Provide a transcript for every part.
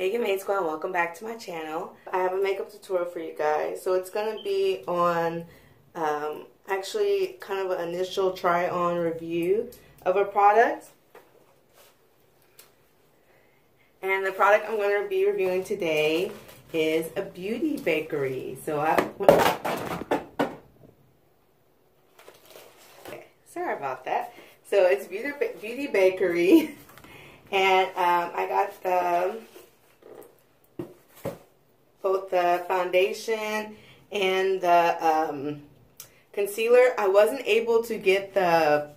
Hey GETMADE Squad, and welcome back to my channel. I have a makeup tutorial for you guys. So it's going to be on actually kind of an initial try on review of a product. And the product I'm going to be reviewing today is a Beauty Bakerie. So okay, sorry about that. So it's Beauty Bakerie. And I got both the foundation and the concealer. I wasn't able to get the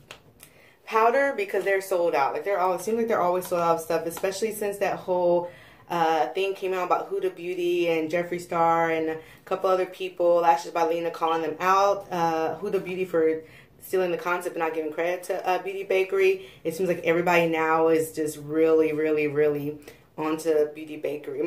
powder because they're sold out. Like it seems like they're always sold out of stuff, especially since that whole thing came out about Huda Beauty and Jeffree Star and a couple other people, Lashes by Lena, calling them out. Huda Beauty for stealing the concept and not giving credit to Beauty Bakerie. It seems like everybody now is just really, really, really onto Beauty Bakerie.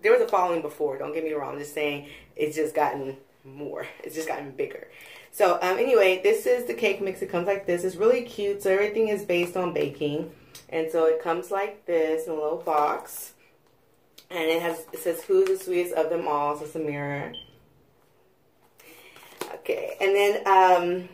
There was a following before, don't get me wrong. I'm just saying it's just gotten more. It's just gotten bigger. So anyway, this is the cake mix. It comes like this. It's really cute. So everything is based on baking. And so it comes like this in a little box. And it says, who's the sweetest of them all? So it's a mirror. Okay. And then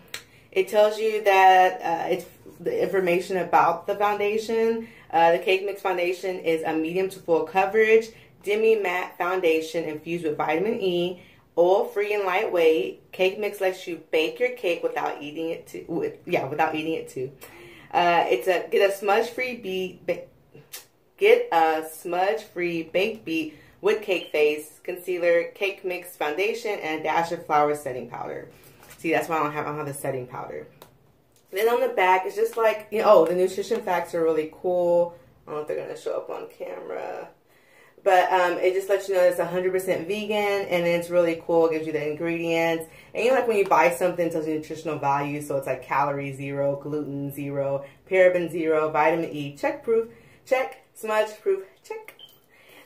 it tells you that it's the information about the foundation. The cake mix foundation is a medium to full coverage, demi-matte foundation infused with vitamin E, oil-free and lightweight. Cake mix lets you bake your cake without eating it too. It's a smudge-free baked beat with Cake Face, concealer, cake mix foundation, and a dash of flour setting powder. See, that's why I don't have the setting powder. Then on the back, it's just like, you know, oh, the nutrition facts are really cool. I don't know if they're going to show up on camera. But it just lets you know it's 100% vegan, and it's really cool. It gives you the ingredients. And you know, like when you buy something, it tells you nutritional value. So it's like calorie zero, gluten zero, paraben zero, vitamin E, check proof, check, smudge proof, check.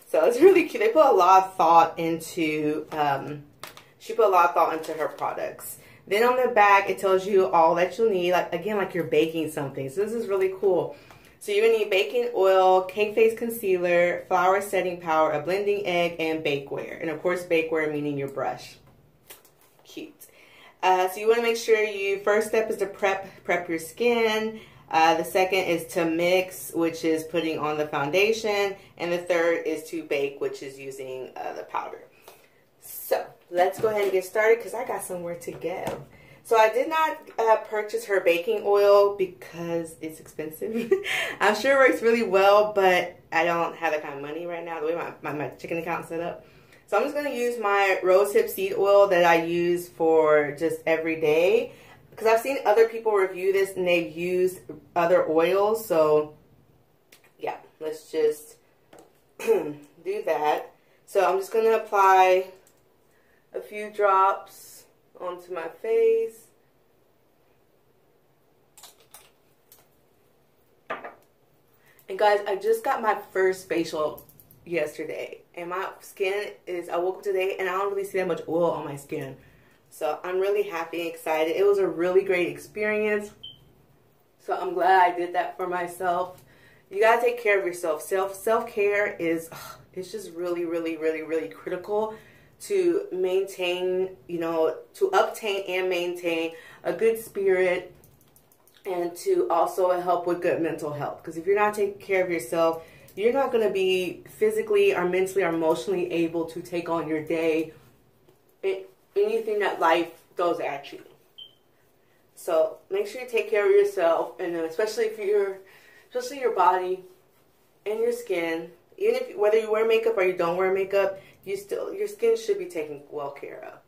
So it's really cute. They put a lot of thought into, she put a lot of thought into her products. Then on the back, it tells you all that you'll need, like, again, like you're baking something. So this is really cool. So you're going to need baking oil, Cake Face concealer, flour setting powder, a blending egg, and bakeware. And, of course, bakeware meaning your brush. Cute. So you want to make sure you, first step is to prep your skin. The second is to mix, which is putting on the foundation. And the third is to bake, which is using the powder. So let's go ahead and get started because I got somewhere to go. So I did not purchase her baking oil because it's expensive. I'm sure it works really well, but I don't have that kind of money right now, the way my chicken account is set up. So I'm just going to use my rosehip seed oil that I use for just every day, because I've seen other people review this and they've used other oils. So yeah, let's just do that. So I'm just going to apply a few drops onto my face. And guys, I just got my first facial yesterday. And my skin is, I woke up today and I don't really see that much oil on my skin. So I'm really happy and excited. It was a really great experience. So I'm glad I did that for myself. You gotta take care of yourself. Self-care is, it's just really, really, really, really critical to maintain, you know, to obtain and maintain a good spirit, and to also help with good mental health. Because if you're not taking care of yourself, you're not going to be physically or mentally or emotionally able to take on your day, anything that life throws at you. So make sure you take care of yourself, and especially if you're, especially your body and your skin. Even if, whether you wear makeup or you don't wear makeup, you still, your skin should be taken well care of.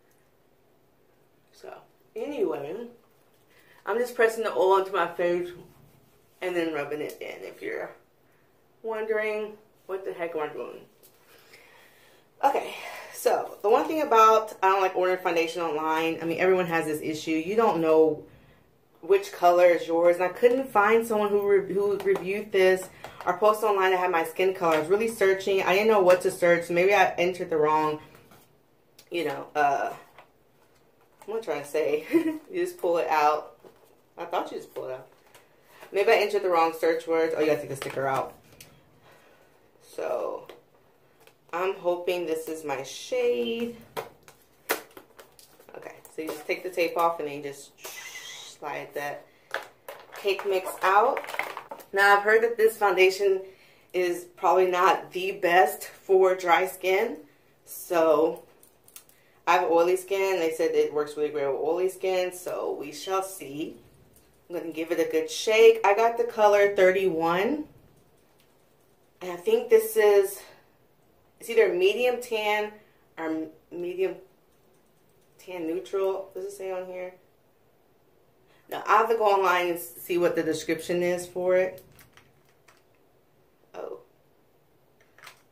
So anyway, I'm just pressing the oil into my face and then rubbing it in, if you're wondering what the heck am I doing. Okay, so the one thing about, I don't like ordering foundation online. I mean, everyone has this issue. You don't know which color is yours. And I couldn't find someone who reviewed this or posted online that had my skin color. I was really searching. I didn't know what to search. Maybe I entered the wrong, you know, what am I trying to say? You just pull it out. I thought you just pulled it out. Maybe I entered the wrong search words. Oh, you gotta take the sticker out. So I'm hoping this is my shade. Okay, so you just take the tape off and then you just slide that cake mix out. Now I've heard that this foundation is probably not the best for dry skin. So I have oily skin. They said it works really great with oily skin, so we shall see. I'm going to give it a good shake. I got the color 31. And I think this is, it's either medium tan or medium tan neutral. Does it say on here? Now, I'll have to go online and see what the description is for it. Oh.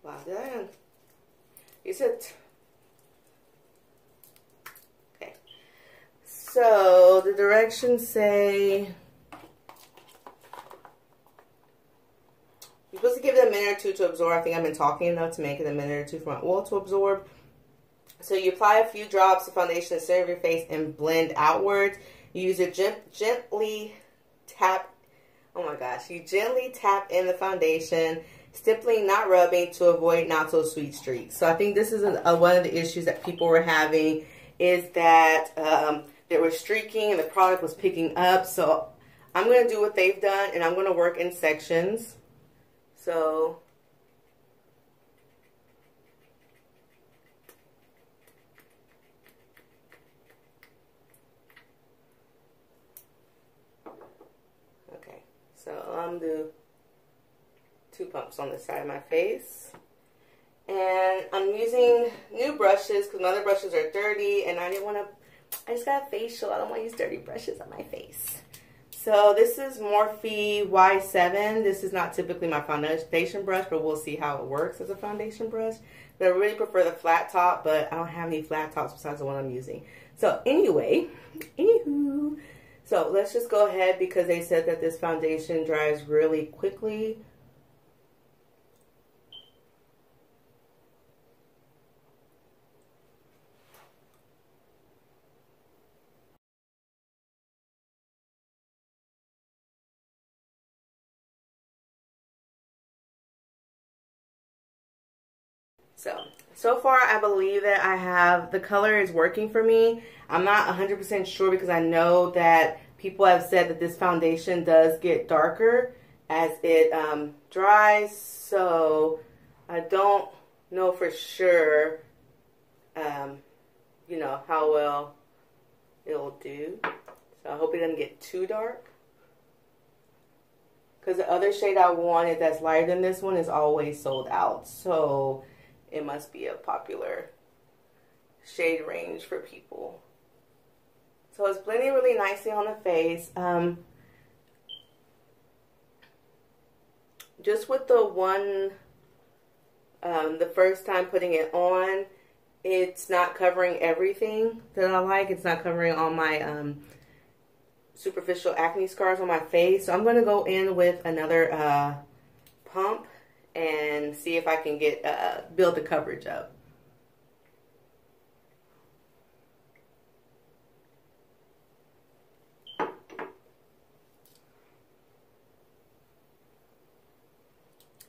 Wow, dang. Is it? Okay. So, the directions say you're supposed to give it a minute or two to absorb. I think I've been talking enough to make it a minute or two for my oil to absorb. So you apply a few drops of foundation to the center of your face and blend outwards. You use a gently tap. Oh my gosh! You gently tap in the foundation, stippling, not rubbing, to avoid not so sweet streaks. So I think this is one of the issues that people were having, is that they were streaking and the product was picking up. So I'm gonna do what they've done, and I'm gonna work in sections. So okay, so I'm do 2 pumps on the side of my face, and I'm using new brushes because my other brushes are dirty, and I didn't want to. I just got a facial. I don't want to use dirty brushes on my face. So this is Morphe Y7. This is not typically my foundation brush, but we'll see how it works as a foundation brush. But I really prefer the flat top, but I don't have any flat tops besides the one I'm using. So anyway, anywho. So let's just go ahead, because they said that this foundation dries really quickly. So far, I believe that I have, the color is working for me. I'm not 100% sure, because I know that people have said that this foundation does get darker as it dries. So I don't know for sure, you know, how well it'll do. So I hope it doesn't get too dark. Because the other shade I wanted that's lighter than this one is always sold out. So it must be a popular shade range for people. So it's blending really nicely on the face. Just with the one, the first time putting it on, it's not covering everything that I like. It's not covering all my superficial acne scars on my face. So I'm going to go in with another pump and see if I can get build the coverage up.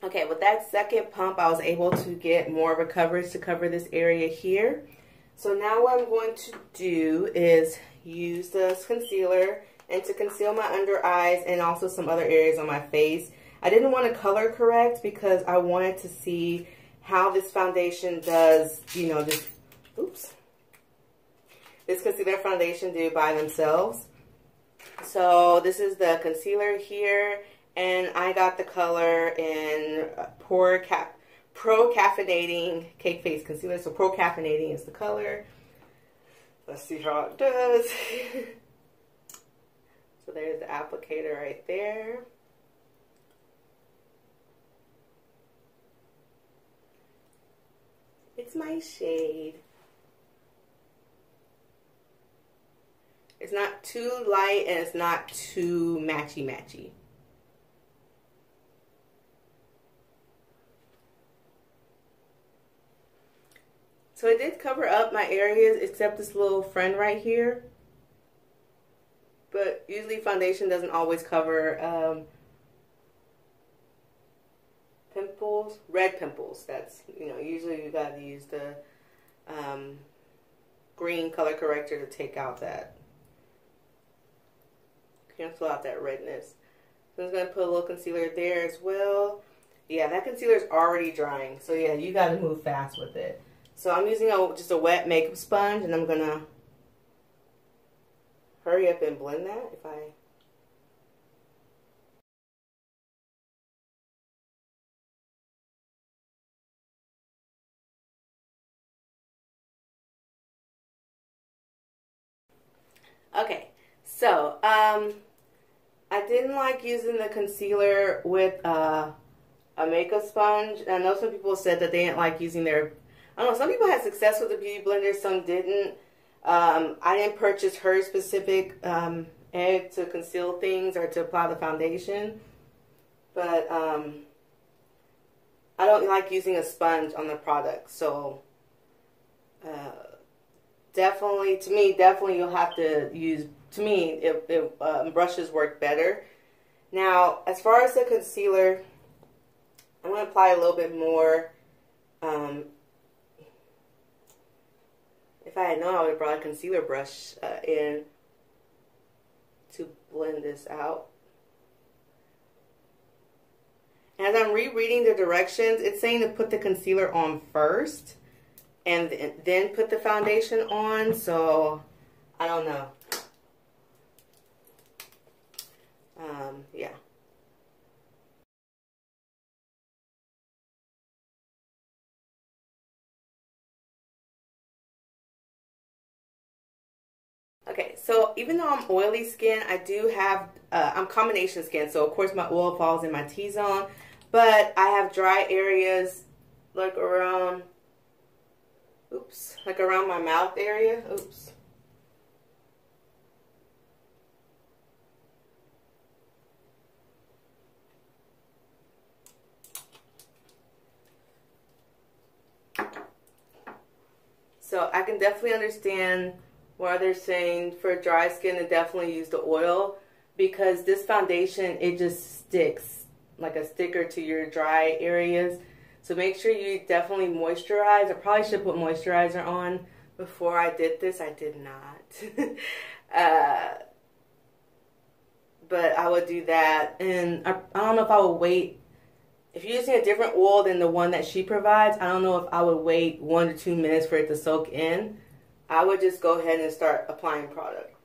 Okay, with that second pump, I was able to get more of a coverage to cover this area here. So now what I'm going to do is use this concealer and to conceal my under eyes and also some other areas on my face. I didn't want to color correct because I wanted to see how this foundation does, you know, just, oops, this concealer foundation do by themselves. So this is the concealer here, and I got the color in Pro-Caffeinating Cake Face Concealer. So Pro-Caffeinating is the color. Let's see how it does. So there's the applicator right there. It's my shade. It's not too light and it's not too matchy. So it did cover up my areas except this little friend right here. But usually foundation doesn't always cover pimples, red pimples. That's, you know, usually you gotta use the green color corrector to take out that, cancel out that redness. So I'm just gonna put a little concealer there as well. Yeah, that concealer is already drying, so yeah, you gotta move fast with it. So I'm using just a wet makeup sponge, and I'm gonna hurry up and blend that. If I Okay, so I didn't like using the concealer with a makeup sponge. I know some people said that they didn't like using their, I don't know, some people had success with the Beauty Blender, some didn't. I didn't purchase her specific egg to conceal things or to apply the foundation. But I don't like using a sponge on the product, so definitely, to me, definitely you'll have to use, to me, brushes work better. Now, as far as the concealer, I'm going to apply a little bit more. If I had known, I would have brought a concealer brush in to blend this out. As I'm rereading the directions, it's saying to put the concealer on first and then put the foundation on, so I don't know. Yeah. Okay, so even though I'm oily skin, I do have, I'm combination skin, so of course my oil falls in my T-zone, but I have dry areas like around, oops, like around my mouth area. Oops. So I can definitely understand why they're saying for dry skin to definitely use the oil, because this foundation, it just sticks like a sticker to your dry areas. So make sure you definitely moisturize. I probably should put moisturizer on before I did this. I did not. But I would do that. And I don't know if I would wait. If you're using a different oil than the one that she provides, I don't know if I would wait 1 to 2 minutes for it to soak in. I would just go ahead and start applying product.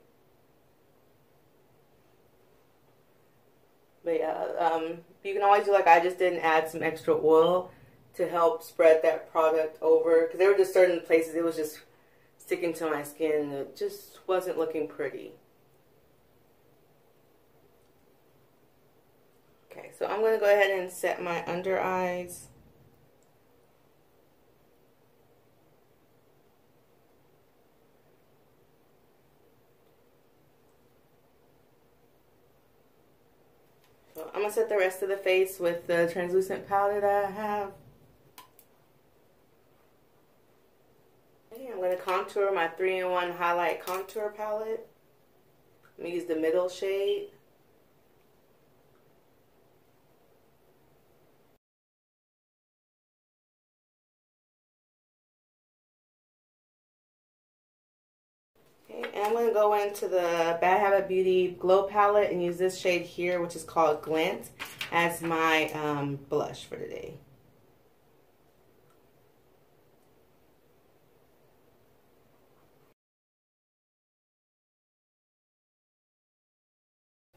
But yeah, you can always do like I just did and add some extra oil to help spread that product over, because there were just certain places it was just sticking to my skin and it just wasn't looking pretty. Okay, so I'm going to go ahead and set my under eyes. So I'm going to set the rest of the face with the translucent powder that I have. Okay, I'm going to contour my 3-in-1 highlight contour palette. I'm going to use the middle shade. Okay, and I'm going to go into the Bad Habit Beauty Glow Palette and use this shade here, which is called Glint, as my blush for today.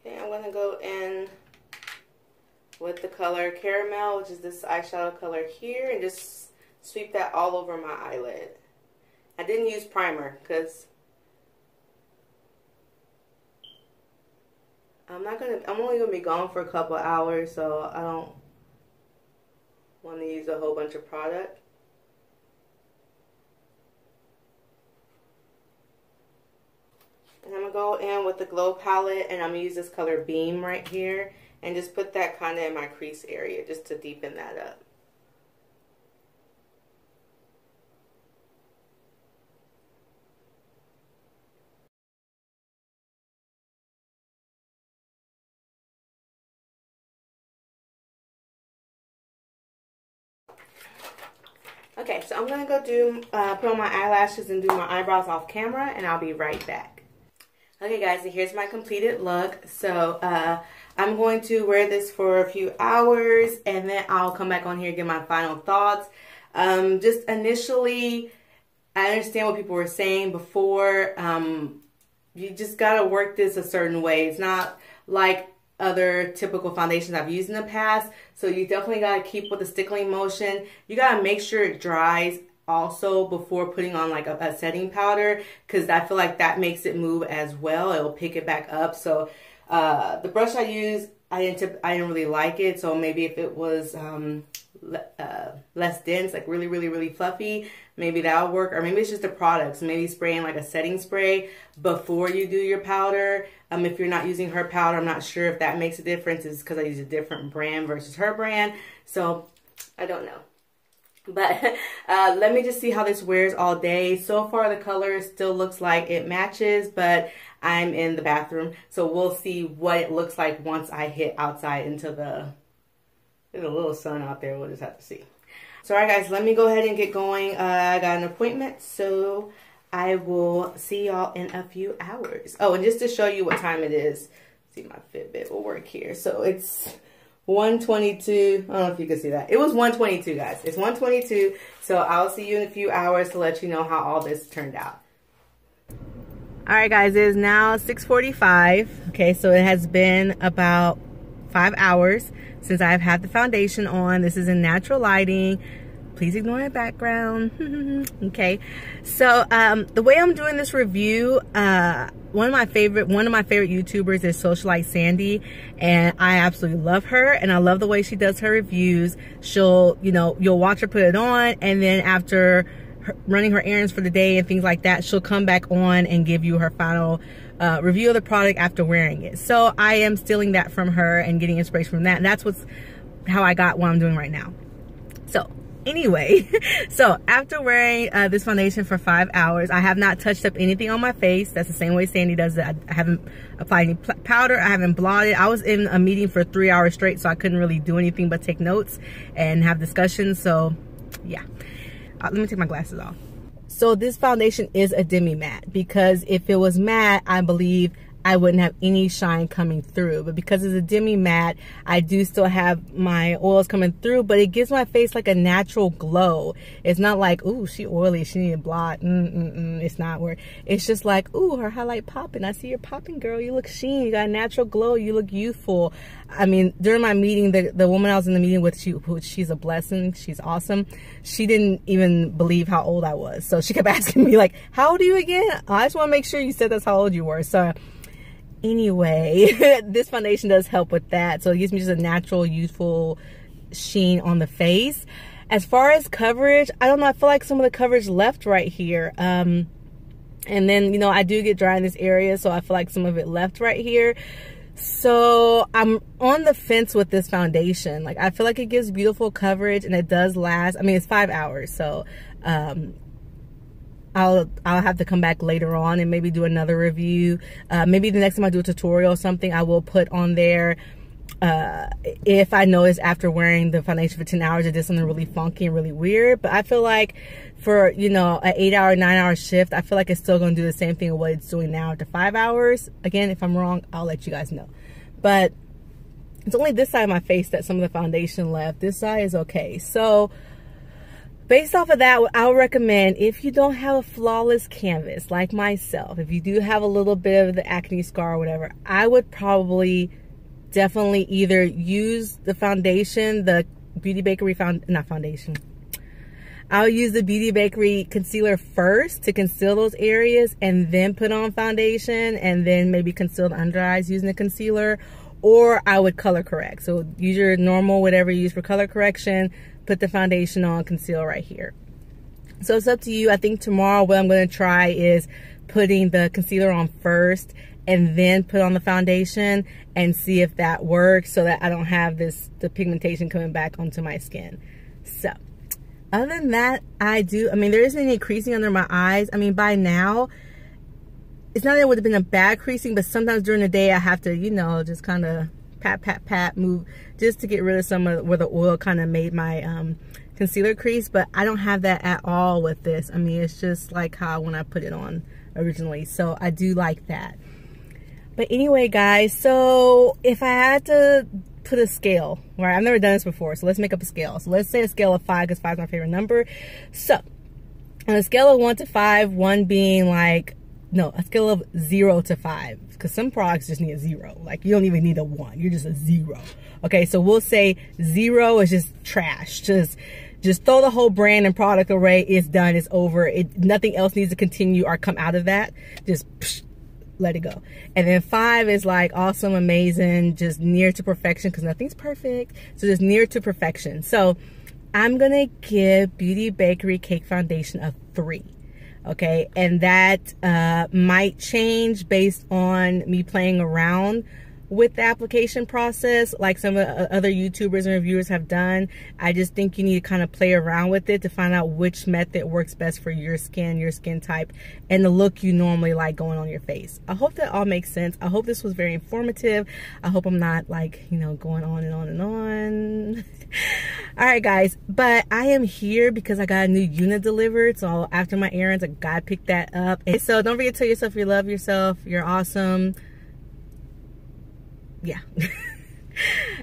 Okay, I'm going to go in with the color Caramel, which is this eyeshadow color here, and just sweep that all over my eyelid. I didn't use primer because I'm only gonna be gone for a couple hours, so I don't want to use a whole bunch of product. And I'm gonna go in with the Glow Palette, and I'm gonna use this color Beam right here, and just put that kind of in my crease area, just to deepen that up. Okay, so I'm gonna go do put on my eyelashes and do my eyebrows off camera, and I'll be right back. Okay guys, so here's my completed look. So I'm going to wear this for a few hours, and then I'll come back on here and get my final thoughts. Just initially, I understand what people were saying before. You just gotta work this a certain way. It's not like other typical foundations I've used in the past, so you definitely gotta keep with the stickling motion. You gotta make sure it dries also before putting on like a setting powder, because I feel like that makes it move as well. It'll pick it back up. So the brush I used, I didn't really like it. So maybe if it was less dense, like really fluffy, maybe that'll work. Or maybe it's just the products, maybe spraying like a setting spray before you do your powder. If you're not using her powder, I'm not sure if that makes a difference. It's because I use a different brand versus her brand, so I don't know. But let me just see how this wears all day. So far the color still looks like it matches, but I'm in the bathroom, so we'll see what it looks like once I hit outside into the... There's a little sun out there, we'll just have to see. So alright guys, let me go ahead and get going. I got an appointment, so I will see y'all in a few hours. Oh, and just to show you what time it is, see my Fitbit will work here. So it's 1:22, I don't know if you can see that. It was 1:22 guys, it's 1:22. So I'll see you in a few hours to let you know how all this turned out. Alright guys, it is now 6:45. Okay, so it has been about 5 hours since I've had the foundation on. This is in natural lighting. Please ignore my background. Okay, so the way I'm doing this review, one of my favorite YouTubers is Socialite Sandy, and I absolutely love her, and I love the way she does her reviews. She'll, you know, you'll watch her put it on, and then after running her errands for the day and things like that, she'll come back on and give you her final review of the product after wearing it. So I am stealing that from her and getting inspiration from that, and that's how I got what I'm doing right now. So anyway, so after wearing this foundation for 5 hours, I have not touched up anything on my face. That's the same way Sandy does it. I haven't applied any powder, I haven't blotted. I was in a meeting for 3 hours straight, so I couldn't really do anything but take notes and have discussions. So yeah, let me take my glasses off. So this foundation is a demi matte, because if it was matte, I believe I wouldn't have any shine coming through. But because it's a demi matte, I do still have my oils coming through, but it gives my face like a natural glow. It's not like, ooh, she oily, she needed blot. It's not where it's just like, ooh, her highlight popping. I see you're popping, girl. You look sheen. You got a natural glow. You look youthful. I mean, during my meeting, the woman I was in the meeting with, she's a blessing. She's awesome. She didn't even believe how old I was, so she kept asking me like, "How old are you again? I just want to make sure you said that's how old you were." So anyway, this foundation does help with that. So it gives me just a natural, youthful sheen on the face. As far as coverage, I don't know. I feel like some of the coverage left right here. And then, you know, I do get dry in this area, so I feel like some of it left right here. So I'm on the fence with this foundation. Like, I feel like it gives beautiful coverage and it does last. I mean, it's 5 hours, so I'll have to come back later on and maybe do another review. Maybe the next time I do a tutorial or something, I will put on there if I notice after wearing the foundation for 10 hours, it did something really funky and really weird. But I feel like for, you know, an 8 hour, 9 hour shift, I feel like it's still going to do the same thing of what it's doing now after 5 hours. Again, if I'm wrong, I'll let you guys know. But it's only this side of my face that some of the foundation left. This side is okay. So based off of that, I would recommend, if you don't have a flawless canvas like myself, if you do have a little bit of the acne scar or whatever, I would probably definitely either use the foundation, the Beauty Bakery I'll use the Beauty Bakery concealer first to conceal those areas, and then put on foundation, and then maybe conceal the under eyes using the concealer. Or I would color correct. So use your normal, whatever you use for color correction, put the foundation on, conceal right here. So it's up to you. I think tomorrow what I'm going to try is putting the concealer on first and then put on the foundation and see if that works, so that I don't have the pigmentation coming back onto my skin. So other than that, I mean, there isn't any creasing under my eyes. I mean, by now, it's not that it would have been a bad creasing, but sometimes during the day I have to, you know, just kind of pat, move, just to get rid of some of where the oil kind of made my concealer crease, but I don't have that at all with this. I mean, it's just like how when I put it on originally, so I do like that. But anyway, guys, so if I had to put a scale, right, I've never done this before, so let's make up a scale. So let's say a scale of 5, because 5 is my favorite number. So on a scale of 1 to 5, 1 being like, no, a scale of 0 to 5, because some products just need a 0. Like, you don't even need a 1. You're just a 0. Okay, so we'll say 0 is just trash. Just throw the whole brand and product away. It's done. It's over. Nothing else needs to continue or come out of that. Just psh, let it go. And then 5 is like awesome, amazing, just near to perfection, because nothing's perfect. So just near to perfection. So I'm going to give Beauty Bakerie Cake Foundation a 3. Okay, and that might change based on me playing around with the application process, like some of the other YouTubers and reviewers have done. I just think you need to kind of play around with it to find out which method works best for your skin type, and the look you normally like going on your face. I hope that all makes sense. I hope this was very informative. I hope I'm not, like, you know, going on and on and on. All right, guys, but I am here because I got a new unit delivered. So after my errands, I gotta pick that up. And so don't forget to tell yourself you love yourself, you're awesome. Yeah.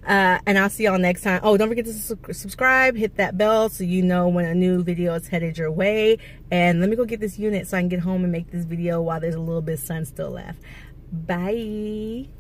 And I'll see y'all next time. Oh, don't forget to subscribe, hit that bell so you know when a new video is headed your way. And let me go get this unit so I can get home and make this video while there's a little bit of sun still left. Bye.